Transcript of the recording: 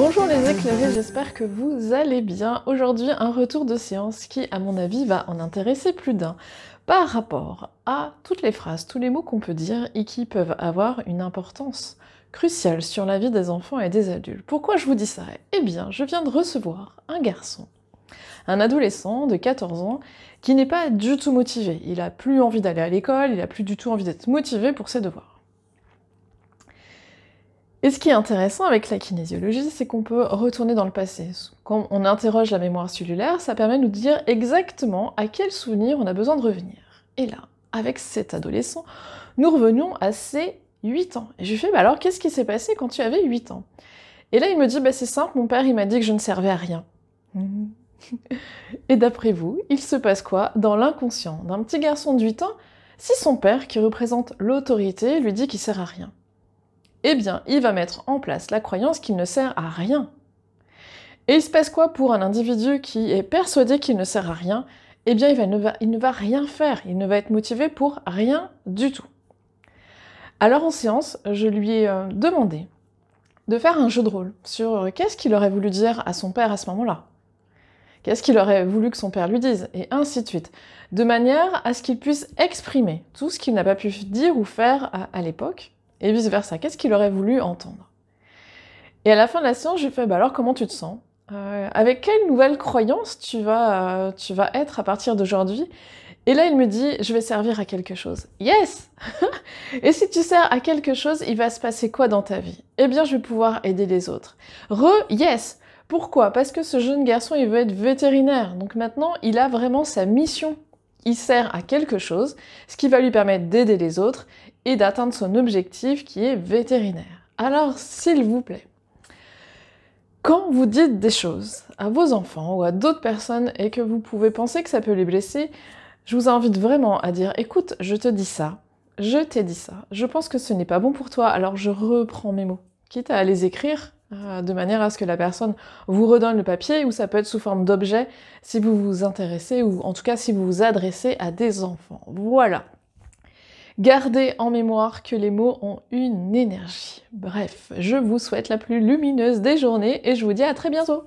Bonjour les éclairés, j'espère que vous allez bien. Aujourd'hui, un retour de séance qui, à mon avis, va en intéresser plus d'un par rapport à toutes les phrases, tous les mots qu'on peut dire et qui peuvent avoir une importance cruciale sur la vie des enfants et des adultes. Pourquoi je vous dis ça? Eh bien, je viens de recevoir un garçon, un adolescent de 14 ans qui n'est pas du tout motivé. Il n'a plus envie d'aller à l'école, il n'a plus du tout envie d'être motivé pour ses devoirs. Et ce qui est intéressant avec la kinésiologie, c'est qu'on peut retourner dans le passé. Quand on interroge la mémoire cellulaire, ça permet de nous dire exactement à quel souvenir on a besoin de revenir. Et là, avec cet adolescent, nous revenions à ses 8 ans. Et je lui fais, bah alors qu'est-ce qui s'est passé quand tu avais 8 ans? Et là, il me dit, bah c'est simple, mon père il m'a dit que je ne servais à rien. Et d'après vous, il se passe quoi dans l'inconscient d'un petit garçon de 8 ans si son père, qui représente l'autorité, lui dit qu'il sert à rien? Eh bien, il va mettre en place la croyance qu'il ne sert à rien. Et il se passe quoi pour un individu qui est persuadé qu'il ne sert à rien? Eh bien, il ne va rien faire, il ne va être motivé pour rien du tout. Alors en séance, je lui ai demandé de faire un jeu de rôle sur qu'est-ce qu'il aurait voulu dire à son père à ce moment-là. Qu'est-ce qu'il aurait voulu que son père lui dise? Et ainsi de suite. De manière à ce qu'il puisse exprimer tout ce qu'il n'a pas pu dire ou faire à l'époque, et vice-versa, qu'est-ce qu'il aurait voulu entendre? Et à la fin de la séance, je lui fais, bah alors comment tu te sens? Avec quelle nouvelle croyance tu vas être à partir d'aujourd'hui? Et là, il me dit, je vais servir à quelque chose. Yes! Et si tu sers à quelque chose, il va se passer quoi dans ta vie? Eh bien, je vais pouvoir aider les autres. Yes! Pourquoi? Parce que ce jeune garçon, il veut être vétérinaire. Donc maintenant, il a vraiment sa mission. Il sert à quelque chose, ce qui va lui permettre d'aider les autres et d'atteindre son objectif qui est vétérinaire. Alors, s'il vous plaît, quand vous dites des choses à vos enfants ou à d'autres personnes et que vous pouvez penser que ça peut les blesser, je vous invite vraiment à dire « Écoute, je te dis ça, je t'ai dit ça, je pense que ce n'est pas bon pour toi, alors je reprends mes mots. » Quitte à les écrire de manière à ce que la personne vous redonne le papier, ou ça peut être sous forme d'objet si vous vous intéressez, ou en tout cas si vous vous adressez à des enfants. Voilà. Gardez en mémoire que les mots ont une énergie. Bref, je vous souhaite la plus lumineuse des journées et je vous dis à très bientôt.